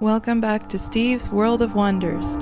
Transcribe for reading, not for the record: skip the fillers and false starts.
Welcome back to Steve's World of Wonders.